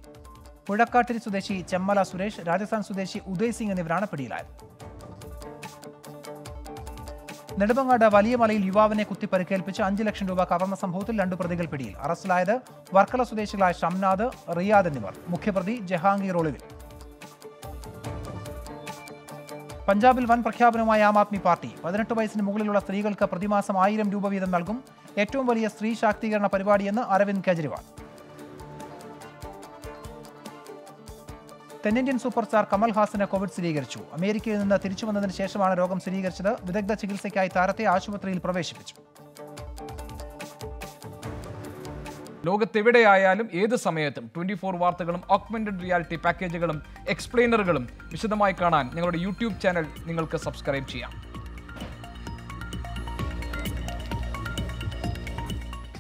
പുഴക്കാട്ടിരി സ്വദേശി ചെമ്മല സുരേഷ്, രാജസ്ഥാൻ സ്വദേശി ഉദയ് സിംഗ് എന്നിവരാണ് പിടിയിലായത്. നെടുമങ്ങാട് വലിയ മലയിൽ യുവാവിനെ കുത്തി പരിക്കേൽപ്പിച്ച് 5 ലക്ഷം രൂപ കവർന്ന സംഭവത്തിൽ 2 പ്രതികൾ പിടിയിൽ. അറസ്റ്റിലായത് വർക്കല സ്വദേശികളായ ഷംനാദ്, റിയാദ് എന്നിവർ. മുഖ്യപ്രതി ജഹാംഗീർ ഒളിവിൽ. പഞ്ചാബിൽ വൻ പ്രഖ്യാപനമായ ആം ആദ്മി പാർട്ടി 18 വയസ്സിന് മുകളിലുള്ള സ്ത്രീകൾക്ക് പ്രതിമാസം 1000 രൂപ വീതം നൽകും. ഏറ്റവും വലിയ സ്ത്രീ ശാക്തീകരണ പരിപാടിയെന്ന് അരവിന്ദ് കെജ്രിവാൾ. തെന്നിന്ത്യൻ സൂപ്പർ സ്റ്റാർ കമൽഹാസന് കോവിഡ് സ്ഥിരീകരിച്ചു. അമേരിക്കയിൽ നിന്ന് തിരിച്ചു വന്നതിന് ശേഷമാണ് രോഗം സ്ഥിരീകരിച്ചത്. വിദഗ്ധ ചികിത്സയ്ക്കായി താരത്തെ ആശുപത്രിയിൽ പ്രവേശിപ്പിച്ചു. ലോകത്തെവിടെയായാലും ഏത് സമയത്തും 24 വാർത്തകളും ഓഗ്മെന്റഡ് റിയാലിറ്റി പാക്കേജുകളും എക്സ്പ്ലെയിനറുകളും വിശദമായി കാണാൻ ഞങ്ങളുടെ യൂട്യൂബ് ചാനൽ നിങ്ങൾക്ക് സബ്സ്ക്രൈബ് ചെയ്യാം.